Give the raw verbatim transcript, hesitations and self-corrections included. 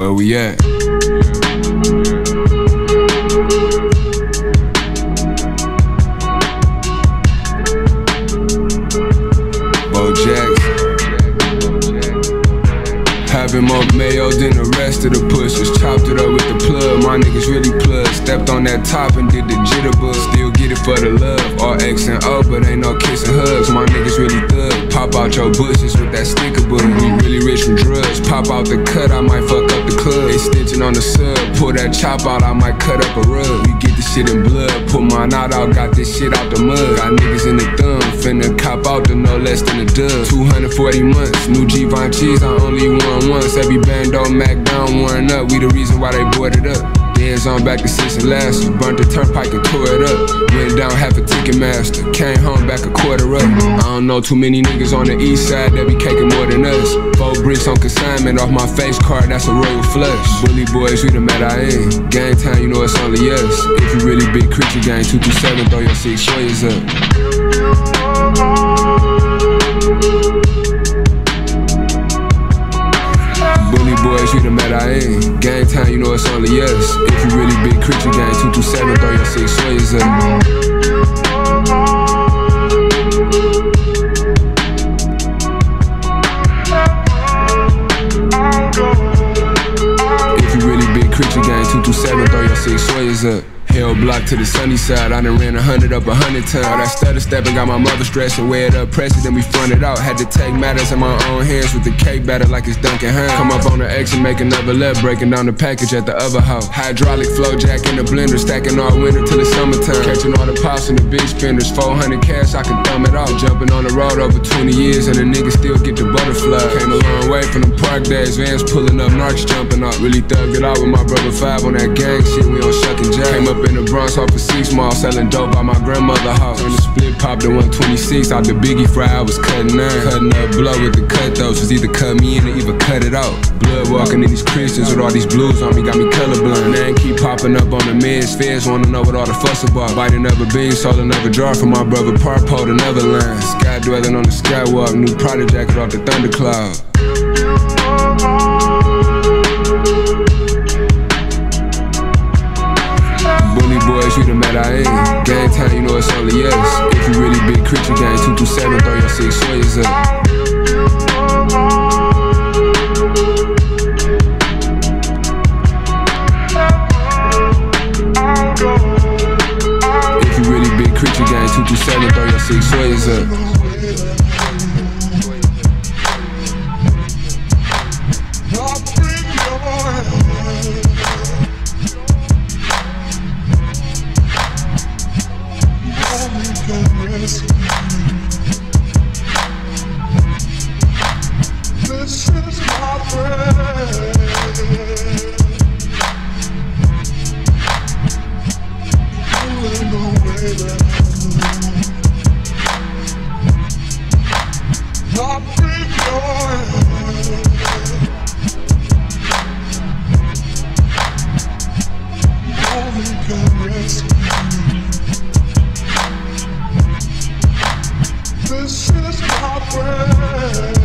Where we at? Having more mayo than the rest of the pushers. Chopped it up with the plug, my niggas really plugged. Stepped on that top and did the jitterbug. Still get it for the love, all X and O, but ain't no kiss and hugs. My niggas really thug. Pop out your bushes with that sticker book. We really rich from drugs. Pop out the cut, I might fuck up the club. They stitching on the sub, pull that chop out, I might cut up a rug. We get this shit in blood, pull mine out, I got this shit out the mud. Got niggas in the thumb, finna cop out the no less than a dub. two hundred forty months, new Givenchy's, I only want once. Every band on Mac down, one up. We the reason why they boarded up. Dance on back to six and last. Burnt the turnpike and tore it up. Went down half a Ticketmaster. Came home back a quarter up. I don't know too many niggas on the east side that be caking more than us. Four bricks on consignment off my face card, that's a royal flush. Bully boys, we the mad I am. Gang time, you know it's only us. If you really big creature gang, two two seven, throw your six lawyers up. Bully boys, you the mad I am. Gang time, you know it's only us. If you really big creature gang, two two seven, throw your six lawyers up. If you really big creature gang, two two seven, throw your six lawyers up. Hellblock to the Sunnyside, I done ran a hundred up a hundred times. All that stutter stepping got my mother stressing, wear it up, press it, then we front it out. Had to take matters in my own hands with the cake batter like it's Duncan Hines. Come up on the X and make another left, breaking down the package at the other house. Hydraulic flow jack in the blender, stacking all winter till it's summertime. Catching all the pops and the big spenders, four hundred cash, I can thumb it out. Jumping on the road over twenty years and the niggas still get the butterfly. Came a long way from the park days, vans pulling up, narcs jumping out. Really thugged it out with my brother Five on that gang shit, we on shucking jack. Came up in the Bronx off of six mile, selling dope by my grandmother's house. When the split popped to one twenty-six, out the biggie fry, I was cutting nine. Cutting up blood with the cutthroats, was either cut me in or even cut it out. Blood walking in these Christians with all these blues on me, got me colorblind. Now I keep popping up on the meds, feds wanna know what all the fuss about. Biting up a bean, sold another jar for my brother Parpo, another line. Sky dwelling on the skywalk, new Prada jacket off the thundercloud. Boys, you the mad I am. Gang time, you know it's only us. If you really big creature gang, two two seven, throw your six lawyers up. If you really big creature gang, two two seven, throw your six lawyers up. This is my prayer. You ain't no way back. I'll bring your hand. Only can rescue me. This is my prayer.